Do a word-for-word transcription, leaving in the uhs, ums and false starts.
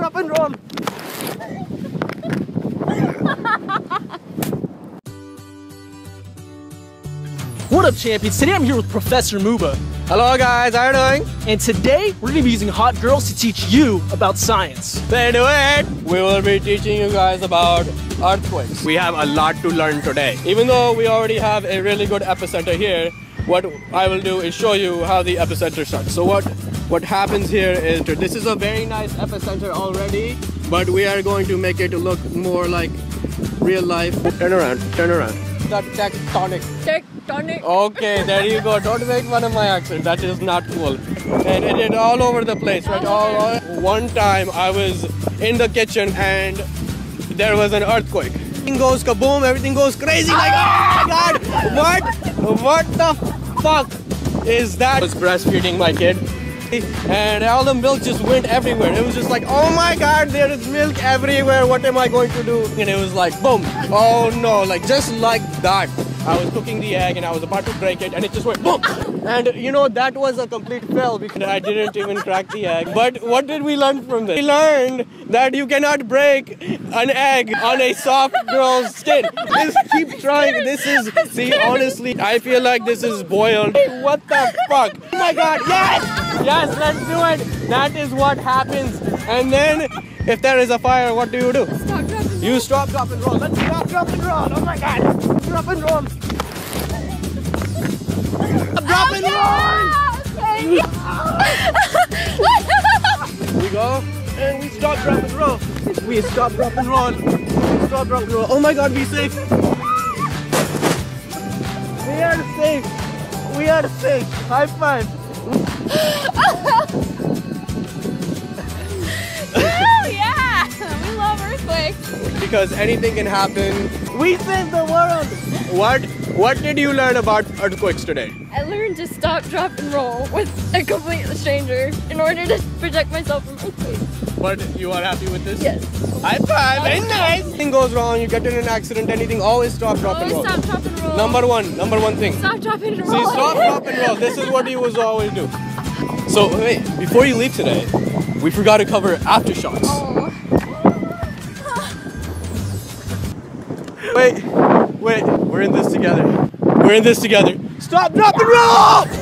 drop and roll. What up, champions? Today I'm here with Professor Muba. Hello guys, how are you doing? And today we're gonna be using hot girls to teach you about science. Then wait, we will be teaching you guys about earthquakes. We have a lot to learn today. Even though we already have a really good epicenter here, what I will do is show you how the epicenter starts. So what, what happens here is, this is a very nice epicenter already, but we are going to make it look more like real life. Turn around, turn around. That tectonic. Tectonic. Okay, there you go. Don't make fun of my accent. That is not cool. And it is all over the place, right? All, all. One time I was in the kitchen and there was an earthquake. Everything goes kaboom, everything goes crazy. Like, oh my god, what? What the fuck is that? I was breastfeeding my kid and all the milk just went everywhere. It was just like, oh my god, there is milk everywhere. What am I going to do? And it was like, boom. Oh no, like just like that. I was cooking the egg and I was about to break it and it just went boom. And you know, that was a complete fail because I didn't even crack the egg. But what did we learn from this? We learned that you cannot break an egg on a soft girl's skin. Just keep trying. This is, see, honestly, I feel like this is boiled. Hey, what the fuck? Oh my god, yes! Yes, let's do it! That is what happens. And then, if there is a fire, what do you do? Stop, drop, and you stop, drop, and roll. Let's stop, drop, and roll. Oh my god. Drop and roll. Drop and roll! We go and we stop, drop and roll. We stop, drop and roll. We stop, drop and roll. Oh my god, be safe. We are safe. We are safe. High five. Oh yeah! We love earthquakes. Because anything can happen. We save the world! What? What did you learn about earthquakes today? I learned to stop, drop, and roll with a complete stranger in order to protect myself from earthquakes. But you are happy with this? Yes. High five! Very nice! Anything goes wrong, you get in an accident, anything, always stop, drop, always and roll. Always stop, drop, and roll. Number one, number one thing. Stop, drop, and roll. See, stop, drop, and roll. This is what you was always do. So, wait, before you leave today, we forgot to cover aftershocks. Oh. Wait. Wait, we're in this together. We're in this together. Stop, drop, and roll!